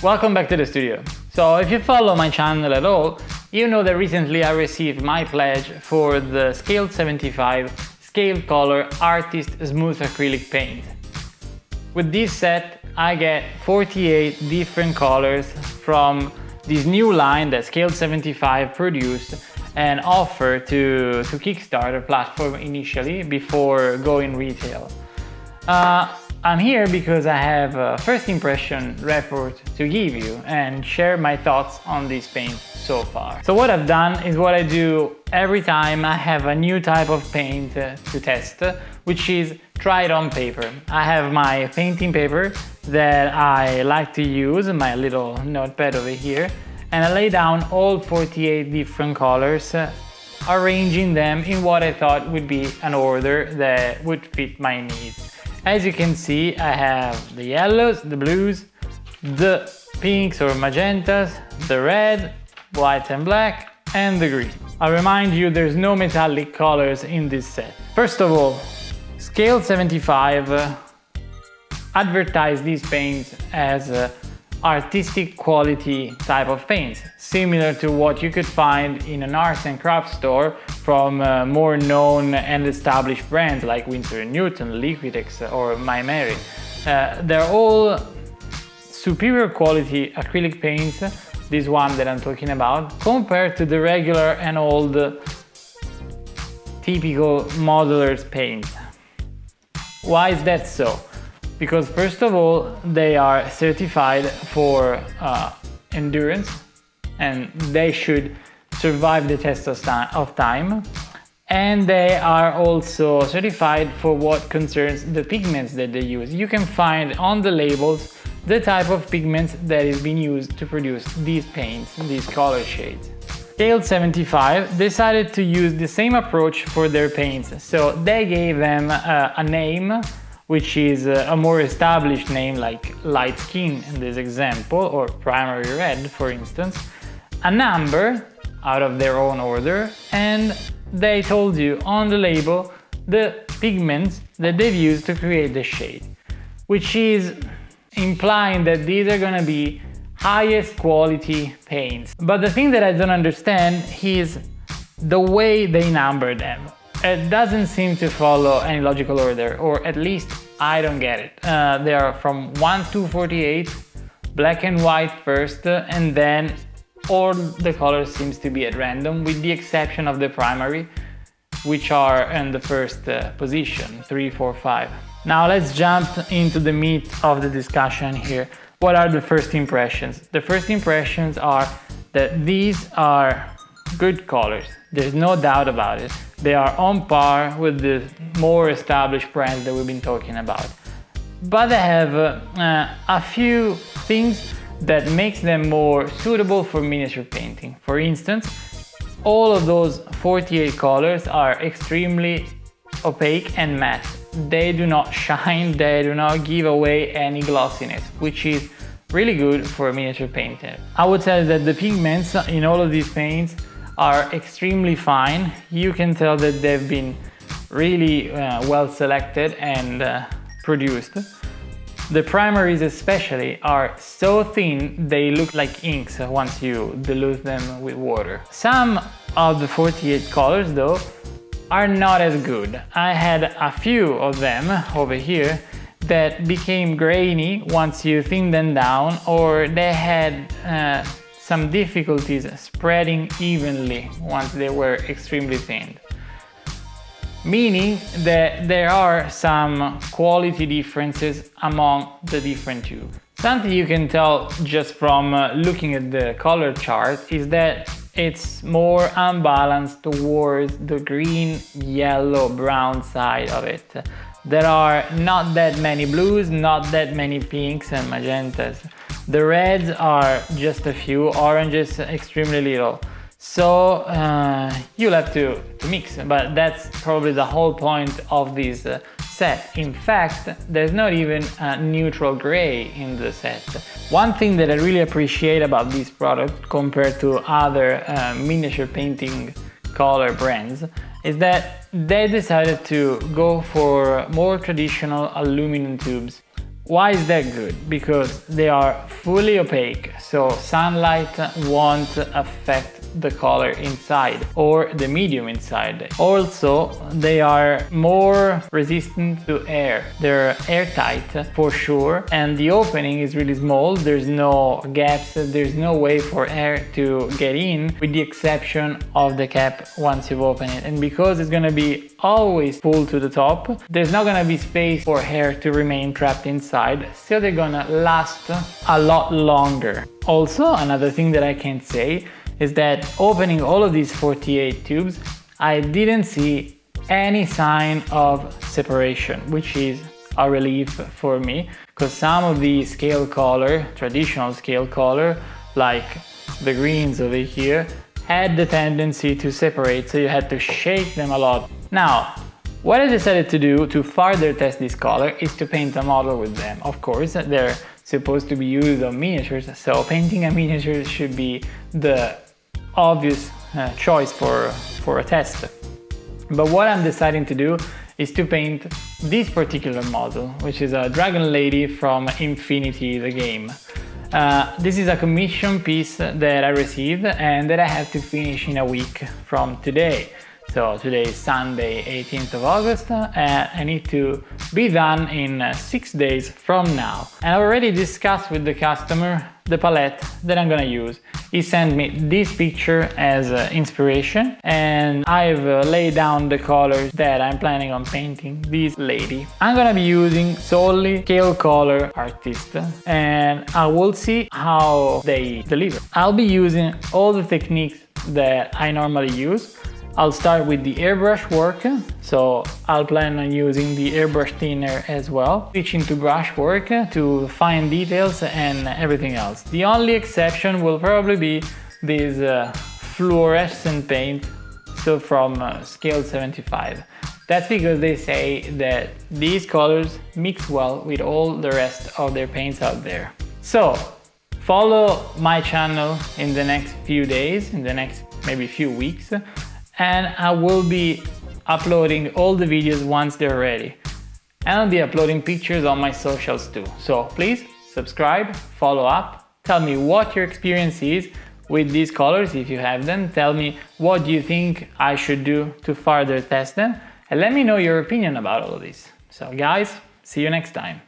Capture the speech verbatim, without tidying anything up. Welcome back to the studio. So if you follow my channel at all, you know that recently I received my pledge for the Scale seventy-five Scale Color Artist Smooth Acrylic Paint. With this set I get forty-eight different colors from this new line that Scale seventy-five produced and offered to, to Kickstarter platform initially before going retail. Uh, I'm here because I have a first impression report to give you and share my thoughts on this paint so far. So what I've done is what I do every time I have a new type of paint to test, which is try it on paper. I have my painting paper that I like to use, my little notepad over here, and I lay down all forty-eight different colors, arranging them in what I thought would be an order that would fit my needs. As you can see, I have the yellows, the blues, the pinks or magentas, the red, white and black, and the green. I remind you, there's no metallic colors in this set. First of all, Scale seventy-five uh, advertised these paints as uh, artistic quality type of paints, similar to what you could find in an arts and crafts store from uh, more known and established brands like Winsor and Newton, Liquitex or My Mary. Uh, they're all superior quality acrylic paints, this one that I'm talking about, compared to the regular and old uh, typical modeler's paints. Why is that so? Because first of all, they are certified for uh, endurance and they should survive the test of time, and they are also certified for what concerns the pigments that they use. You can find on the labels the type of pigments that is being used to produce these paints, these color shades. Scale seventy-five decided to use the same approach for their paints, so they gave them uh, a name, which is a more established name like light skin in this example, or primary red for instance, a number out of their own order, and they told you on the label the pigments that they've used to create the shade, which is implying that these are gonna be highest quality paints. But the thing that I don't understand is the way they number them. It doesn't seem to follow any logical order, or at least I don't get it. Uh, they are from one to forty-eight, black and white first, and then all the colors seems to be at random, with the exception of the primary, which are in the first uh, position, three, four, five. Now let's jump into the meat of the discussion here. What are the first impressions? The first impressions are that these are good colors, there's no doubt about it. They are on par with the more established brands that we've been talking about. But they have uh, uh, a few things that makes them more suitable for miniature painting. For instance, all of those forty-eight colors are extremely opaque and matte. They do not shine, they do not give away any glossiness, which is really good for a miniature painter. I would say that the pigments in all of these paints are extremely fine. You can tell that they've been really uh, well selected and uh, produced. The primaries especially are so thin they look like inks once you dilute them with water. Some of the forty-eight colors though are not as good. I had a few of them over here that became grainy once you thin them down, or they had uh, some difficulties spreading evenly once they were extremely thinned. Meaning that there are some quality differences among the different tubes. Something you can tell just from uh, looking at the color chart is that it's more unbalanced towards the green, yellow, brown side of it. There are not that many blues, not that many pinks and magentas. The reds are just a few, oranges extremely little. So uh, you'll have to, to mix, but that's probably the whole point of this uh, set. In fact, there's not even a neutral gray in the set. One thing that I really appreciate about this product compared to other uh, miniature painting color brands is that they decided to go for more traditional aluminum tubes, Why is that good? Because they are fully opaque, so sunlight won't affect the color inside or the medium inside. Also, they are more resistant to air. They're airtight for sure, and the opening is really small. There's no gaps, there's no way for air to get in, with the exception of the cap once you've opened it. And because it's gonna be always full to the top, there's not gonna be space for air to remain trapped inside, so they're gonna last a lot longer. Also, another thing that I can say is that opening all of these forty-eight tubes, I didn't see any sign of separation, which is a relief for me, because some of the scale color, traditional scale color, like the greens over here, had the tendency to separate, so you had to shake them a lot. Now, what I decided to do to further test this color is to paint a model with them. Of course, they're supposed to be used on miniatures, so painting a miniature should be the obvious uh, choice for, for a test. But what I'm deciding to do is to paint this particular model, which is a Dragon Lady from Infinity The Game. Uh, this is a commission piece that I received and that I have to finish in a week from today. So today is Sunday, eighteenth of August, uh, I need to be done in uh, six days from now. And I already discussed with the customer the palette that I'm gonna use. He sent me this picture as uh, inspiration, and I've uh, laid down the colors that I'm planning on painting this lady. I'm gonna be using solely Scale Color Artist, and I will see how they deliver. I'll be using all the techniques that I normally use. I'll start with the airbrush work, so I'll plan on using the airbrush thinner as well, switching to brush work, to fine details and everything else. The only exception will probably be this uh, fluorescent paint, so from uh, Scale seventy-five. That's because they say that these colors mix well with all the rest of their paints out there. So, follow my channel in the next few days, in the next maybe few weeks, and I will be uploading all the videos once they're ready. And I'll be uploading pictures on my socials too. So please subscribe, follow up, tell me what your experience is with these colors if you have them, tell me what you think I should do to further test them, and let me know your opinion about all of this. So guys, see you next time.